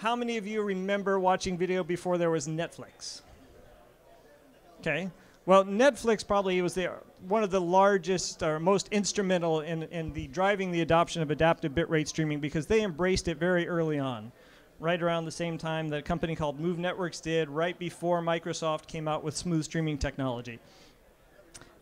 How many of you remember watching video before there was Netflix? Okay. Well, Netflix probably was one of the largest or most instrumental in driving the adoption of adaptive bitrate streaming, because they embraced it very early on, right around the same time that a company called Move Networks did, right before Microsoft came out with smooth streaming technology.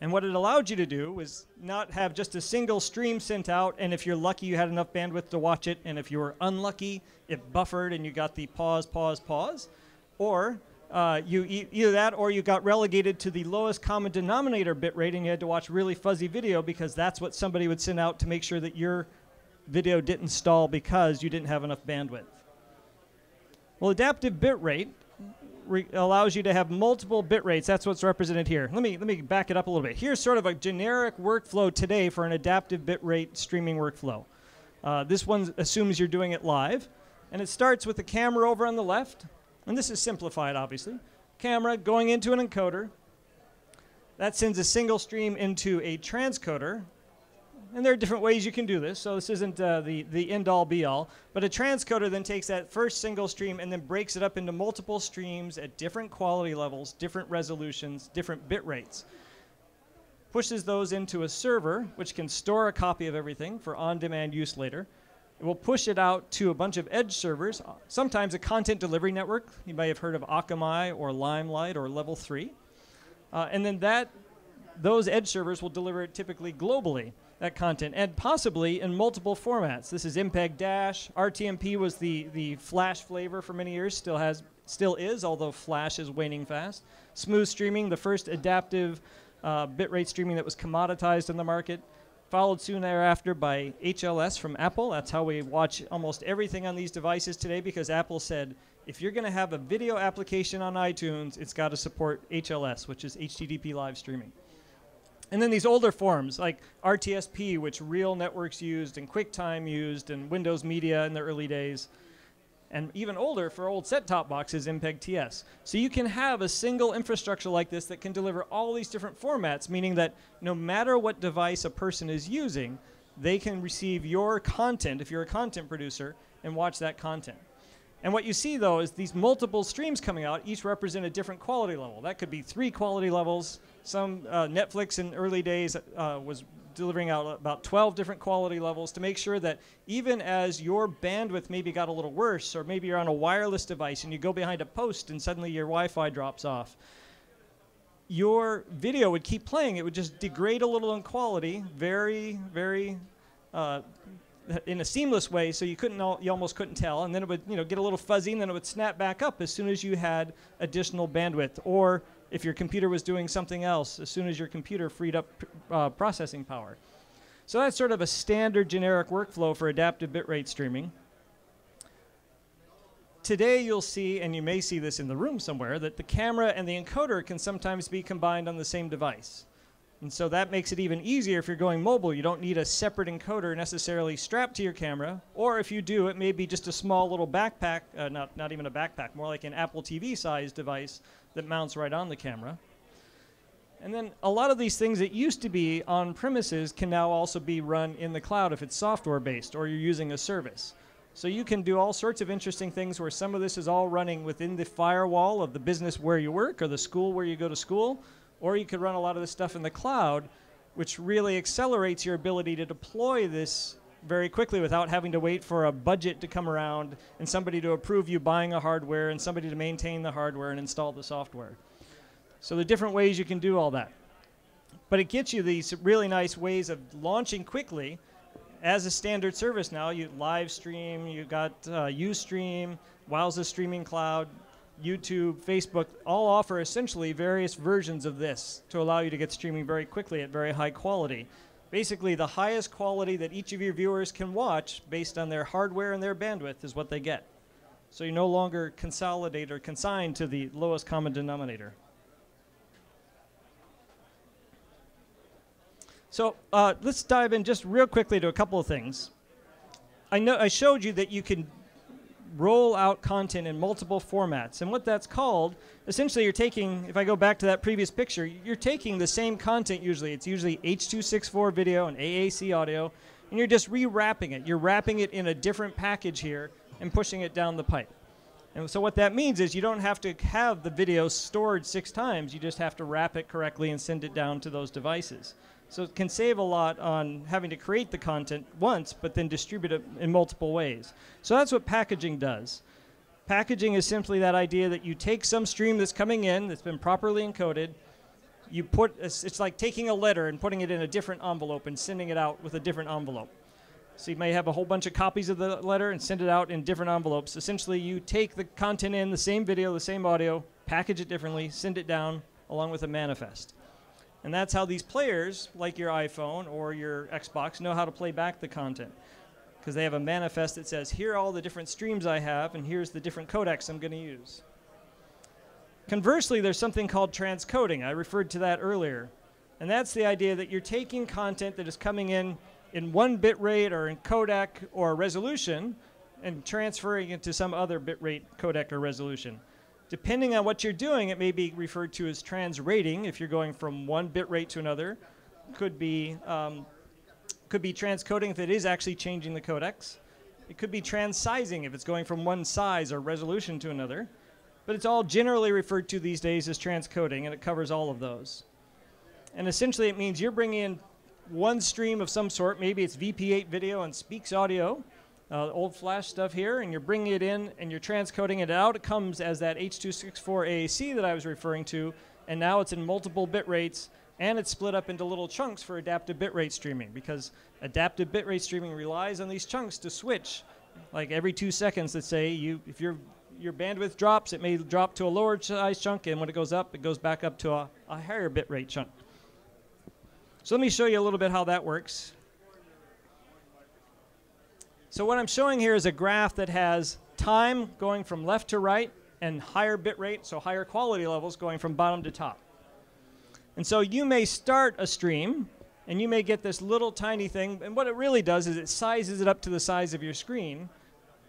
And what it allowed you to do was not have just a single stream sent out, and if you're lucky, you had enough bandwidth to watch it, and if you were unlucky, it buffered and you got the pause, pause, pause, or either that or you got relegated to the lowest common denominator bit rate and you had to watch really fuzzy video because that's what somebody would send out to make sure that your video didn't stall because you didn't have enough bandwidth. Well, adaptive bit rate allows you to have multiple bit rates. That's what's represented here. Let me back it up a little bit. Here's sort of a generic workflow today for an adaptive bit rate streaming workflow. This one assumes you're doing it live, and it starts with the camera over on the left. And this is simplified, obviously. Camera going into an encoder. That sends a single stream into a transcoder. And there are different ways you can do this, so this isn't the end-all, be-all. But a transcoder then takes that first single stream and then breaks it up into multiple streams at different quality levels, different resolutions, different bit rates. Pushes those into a server, which can store a copy of everything for on-demand use later. It will push it out to a bunch of edge servers, sometimes a content delivery network. You may have heard of Akamai or Limelight or Level 3. And then those edge servers will deliver it typically globally, that content, and possibly in multiple formats. This is MPEG Dash. RTMP was the Flash flavor for many years, still is, although Flash is waning fast. Smooth streaming, the first adaptive bitrate streaming that was commoditized in the market. Followed soon thereafter by HLS from Apple. That's how we watch almost everything on these devices today, because Apple said, if you're going to have a video application on iTunes, it's got to support HLS, which is HTTP live streaming. And then these older forms, like RTSP, which Real Networks used, and QuickTime used, and Windows Media in the early days, and even older for old set-top boxes, MPEG-TS. So you can have a single infrastructure like this that can deliver all these different formats, meaning that no matter what device a person is using, they can receive your content, if you're a content producer, and watch that content. And what you see, though, is these multiple streams coming out, each represent a different quality level. That could be 3 quality levels. Some Netflix in early days was delivering out about 12 different quality levels to make sure that even as your bandwidth maybe got a little worse, or maybe you're on a wireless device and you go behind a post and suddenly your Wi-Fi drops off, your video would keep playing. It would just degrade a little in quality, very, very, in a seamless way, so you almost couldn't tell, and then it would get a little fuzzy, and then it would snap back up as soon as you had additional bandwidth, or if your computer was doing something else, as soon as your computer freed up processing power. So that's sort of a standard generic workflow for adaptive bitrate streaming. Today you'll see, and you may see this in the room somewhere, that the camera and the encoder can sometimes be combined on the same device. And so that makes it even easier if you're going mobile. You don't need a separate encoder necessarily strapped to your camera, or if you do, it may be just a small little backpack, not even a backpack, more like an Apple TV-sized device that mounts right on the camera. And then a lot of these things that used to be on premises can now also be run in the cloud if it's software-based or you're using a service. So you can do all sorts of interesting things where some of this is all running within the firewall of the business where you work or the school where you go to school, or you could run a lot of this stuff in the cloud, which really accelerates your ability to deploy this very quickly without having to wait for a budget to come around and somebody to approve you buying a hardware and somebody to maintain the hardware and install the software. So there are different ways you can do all that. But it gets you these really nice ways of launching quickly as a standard service now. You live stream, you've got Ustream, Wowza Streaming Cloud, YouTube, Facebook, all offer essentially various versions of this to allow you to get streaming very quickly at very high quality. Basically, the highest quality that each of your viewers can watch based on their hardware and their bandwidth is what they get. So you no longer consolidate or consign to the lowest common denominator. So let's dive in just real quickly to a couple of things. I showed you that you can roll out content in multiple formats. And what that's called, essentially you're taking, if I go back to that previous picture, you're taking the same content usually. It's usually H.264 video and AAC audio, and you're just rewrapping it. You're wrapping it in a different package here and pushing it down the pipe. And so what that means is you don't have to have the video stored 6 times. You just have to wrap it correctly and send it down to those devices. So it can save a lot on having to create the content once, but then distribute it in multiple ways. So that's what packaging does. Packaging is simply that idea that you take some stream that's coming in, that's been properly encoded, you put, it's like taking a letter and putting it in a different envelope and sending it out with a different envelope. So you may have a whole bunch of copies of the letter and send it out in different envelopes. Essentially, you take the content in, the same video, the same audio, package it differently, send it down along with a manifest. And that's how these players, like your iPhone or your Xbox, know how to play back the content. Because they have a manifest that says, here are all the different streams I have, and here's the different codecs I'm going to use. Conversely, there's something called transcoding. I referred to that earlier. And that's the idea that you're taking content that is coming in one bit rate or in codec or resolution and transferring it to some other bit rate, codec, or resolution. Depending on what you're doing, it may be referred to as transrating if you're going from one bit rate to another. Could be transcoding if it is actually changing the codecs. It could be transsizing if it's going from one size or resolution to another. But it's all generally referred to these days as transcoding, and it covers all of those. And essentially it means you're bringing in one stream of some sort, maybe it's VP8 video and speaks audio, old flash stuff here, and you're bringing it in and you're transcoding it out. It comes as that H.264 AAC that I was referring to, and now it's in multiple bit rates, and it's split up into little chunks for adaptive bitrate streaming, because adaptive bitrate streaming relies on these chunks to switch. Like every 2 seconds, let's say, if your bandwidth drops, it may drop to a lower size chunk, and when it goes up, it goes back up to a higher bitrate chunk. So let me show you a little bit how that works. So what I'm showing here is a graph that has time going from left to right and higher bit rate, so higher quality levels, going from bottom to top. And so you may start a stream and you may get this little tiny thing, and what it really does is it sizes it up to the size of your screen,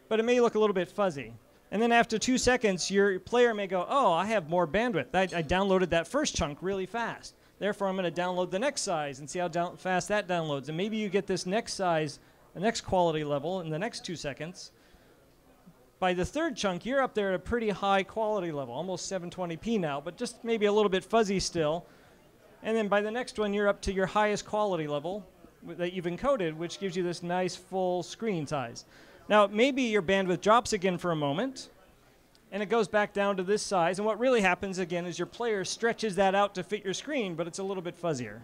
but it may look a little bit fuzzy. And then after 2 seconds, your player may go, oh, I have more bandwidth. I downloaded that first chunk really fast. Therefore, I'm going to download the next size and see how fast that downloads. And maybe you get this next size, the next quality level in the next 2 seconds. By the third chunk, you're up there at a pretty high quality level, almost 720p now, but just maybe a little bit fuzzy still. And then by the next one, you're up to your highest quality level that you've encoded, which gives you this nice full screen size. Now, maybe your bandwidth drops again for a moment, and it goes back down to this size. And what really happens, again, is your player stretches that out to fit your screen, but it's a little bit fuzzier.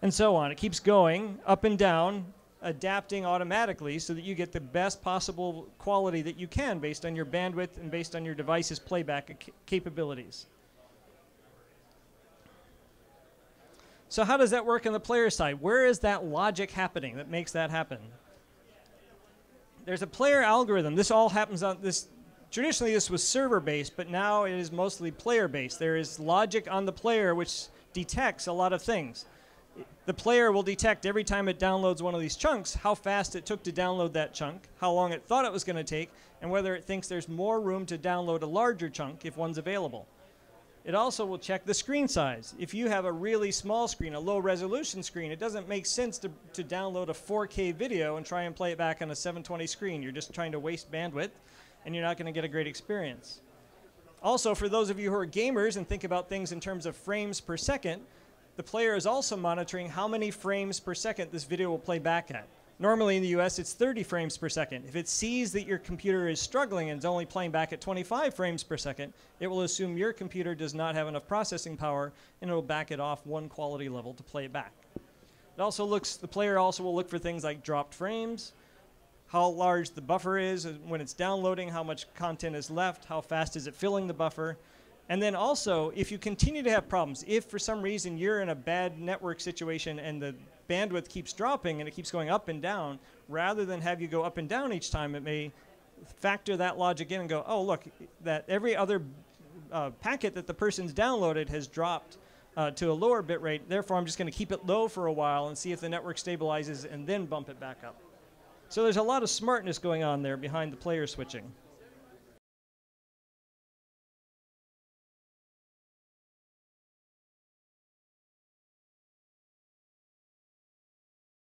And so on. It keeps going up and down, adapting automatically so that you get the best possible quality that you can based on your bandwidth and based on your device's playback capabilities. So how does that work on the player side? Where is that logic happening that makes that happen? There's a player algorithm. This all happens on this. Traditionally, this was server-based, but now it is mostly player-based. There is logic on the player which detects a lot of things. The player will detect every time it downloads one of these chunks how fast it took to download that chunk, how long it thought it was going to take, and whether it thinks there's more room to download a larger chunk if one's available. It also will check the screen size. If you have a really small screen, a low-resolution screen, it doesn't make sense to download a 4K video and try and play it back on a 720 screen. You're just trying to waste bandwidth, and you're not going to get a great experience. Also, for those of you who are gamers and think about things in terms of frames per second, the player is also monitoring how many frames per second this video will play back at. Normally in the US, it's 30 frames per second. If it sees that your computer is struggling and it's only playing back at 25 frames per second, it will assume your computer does not have enough processing power, and it will back it off one quality level to play it back. It also looks, the player also will look for things like dropped frames, how large the buffer is when it's downloading, how much content is left, how fast is it filling the buffer. And then also, if you continue to have problems, if for some reason you're in a bad network situation and the bandwidth keeps dropping and it keeps going up and down, rather than have you go up and down each time, it may factor that logic in and go, oh, look, that every other packet that the person's downloaded has dropped to a lower bit rate. Therefore, I'm just going to keep it low for a while and see if the network stabilizes and then bump it back up. So there's a lot of smartness going on there behind the player switching.